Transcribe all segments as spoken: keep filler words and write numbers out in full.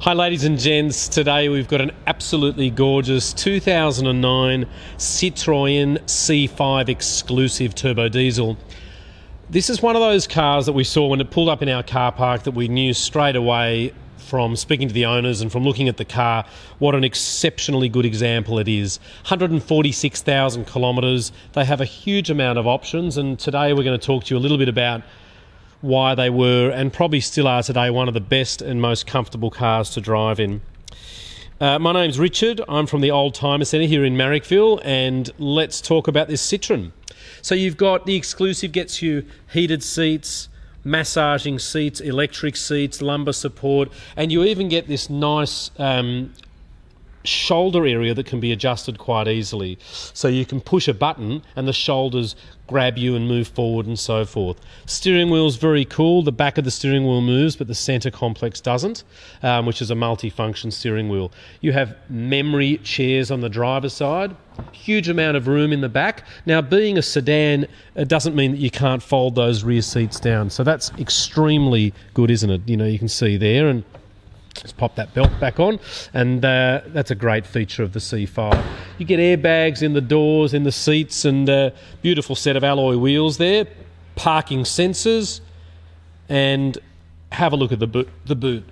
Hi ladies and gents, today we've got an absolutely gorgeous two thousand nine Citroën C five exclusive turbo diesel. This is one of those cars that we saw when it pulled up in our car park that we knew straight away from speaking to the owners and from looking at the car what an exceptionally good example it is. one hundred forty-six thousand kilometres, they have a huge amount of options, and today we're going to talk to you a little bit about why they were, and probably still are today, one of the best and most comfortable cars to drive in. Uh, my name's Richard, I'm from the Oldtimer Centre here in Marrickville, and let's talk about this Citroën. So you've got the exclusive, gets you heated seats, massaging seats, electric seats, lumbar support, and you even get this nice um, shoulder area that can be adjusted quite easily. So you can push a button and the shoulders grab you and move forward and so forth. Steering wheel's very cool. The back of the steering wheel moves but the center complex doesn't, um, which is a multi-function steering wheel. You have memory chairs on the driver's side. Huge amount of room in the back. Now, being a sedan, it doesn't mean that you can't fold those rear seats down. So that's extremely good, isn't it? You know, you can see there, and let's pop that belt back on, and uh, that's a great feature of the C five. You get airbags in the doors, in the seats, and a beautiful set of alloy wheels there, parking sensors, and have a look at the boot. The boot.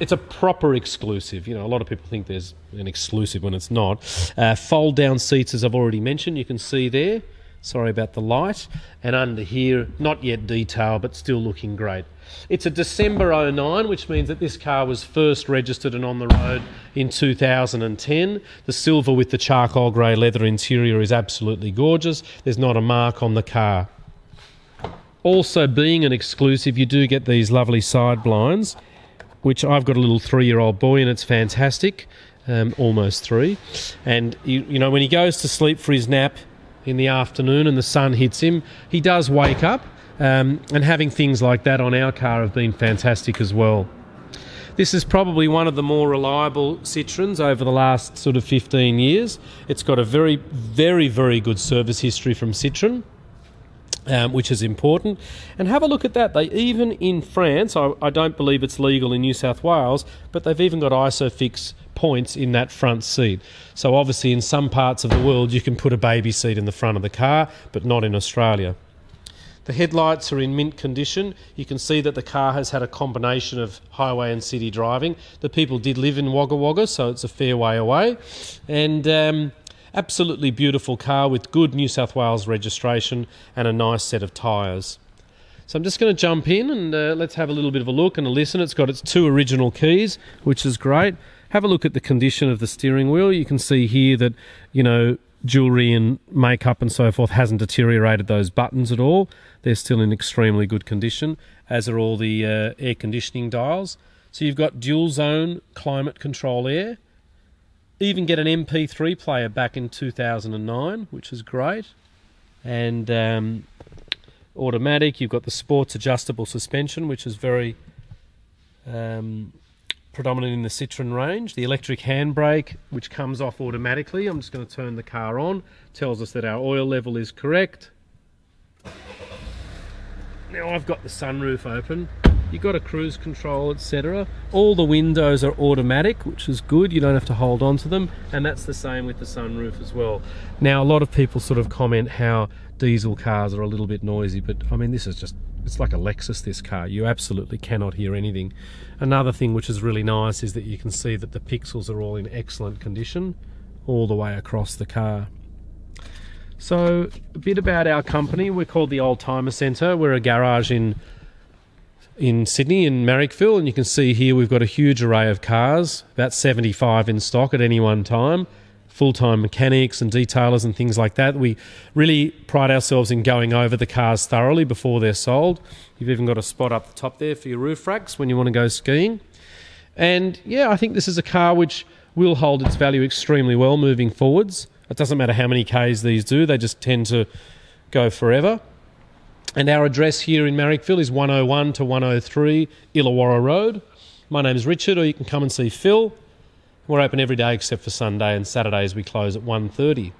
It's a proper exclusive. You know, a lot of people think there's an exclusive when it's not. Uh, fold-down seats, as I've already mentioned, you can see there. Sorry about the light. And under here, not yet detailed, but still looking great. It's a December oh nine, which means that this car was first registered and on the road in two thousand ten. The silver with the charcoal grey leather interior is absolutely gorgeous. There's not a mark on the car. Also, being an exclusive, you do get these lovely side blinds, which I've got a little three-year-old boy and it's fantastic, um, almost three. And, you, you know, when he goes to sleep for his nap in the afternoon and the sun hits him, he does wake up, um, and having things like that on our car have been fantastic as well. This is probably one of the more reliable Citroëns over the last sort of fifteen years. It's got a very, very, very good service history from Citroën, um, which is important. And have a look at that. They even in France, I, I don't believe it's legal in New South Wales, but they've even got ISOFIX points in that front seat. So obviously in some parts of the world you can put a baby seat in the front of the car, but not in Australia. The headlights are in mint condition. You can see that the car has had a combination of highway and city driving. The people did live in Wagga Wagga, so it's a fair way away. And um, absolutely beautiful car with good New South Wales registration and a nice set of tyres. So I'm just going to jump in and uh, let's have a little bit of a look and a listen. It's got its two original keys, which is great. Have a look at the condition of the steering wheel. You can see here that, you know, jewellery and makeup and so forth hasn't deteriorated those buttons at all. They're still in extremely good condition, as are all the uh, air conditioning dials. So you've got dual zone climate control air. Even get an M P three player back in two thousand nine, which is great. And um, automatic, you've got the sports adjustable suspension, which is very um, predominant in the Citroën range. The electric handbrake, which comes off automatically. I'm just going to turn the car on. Tells us that our oil level is correct. Now I've got the sunroof open. You've got a cruise control, et cetera. All the windows are automatic, which is good. You don't have to hold on to them. And that's the same with the sunroof as well. Now, a lot of people sort of comment how diesel cars are a little bit noisy, but I mean, this is just, it's like a Lexus, this car. You absolutely cannot hear anything. Another thing which is really nice is that you can see that the pixels are all in excellent condition all the way across the car. So a bit about our company. We're called the Oldtimer Centre. We're a garage in in Sydney, in Marrickville, and you can see here we've got a huge array of cars, about seventy-five in stock at any one time. Full-time mechanics and detailers and things like that. We really pride ourselves in going over the cars thoroughly before they're sold. You've even got a spot up the top there for your roof racks when you want to go skiing. And yeah, I think this is a car which will hold its value extremely well moving forwards. It doesn't matter how many Ks these do, they just tend to go forever. And our address here in Marrickville is one oh one to one oh three Illawarra Road. My name is Richard, or you can come and see Phil. We're open every day except for Sunday, and Saturdays we close at one thirty.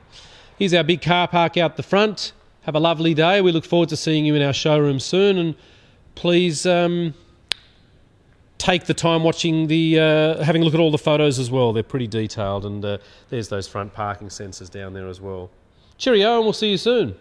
Here's our big car park out the front. Have a lovely day. We look forward to seeing you in our showroom soon, and please um, take the time watching the, uh, having a look at all the photos as well. They're pretty detailed, and uh, there's those front parking sensors down there as well. Cheerio, and we'll see you soon.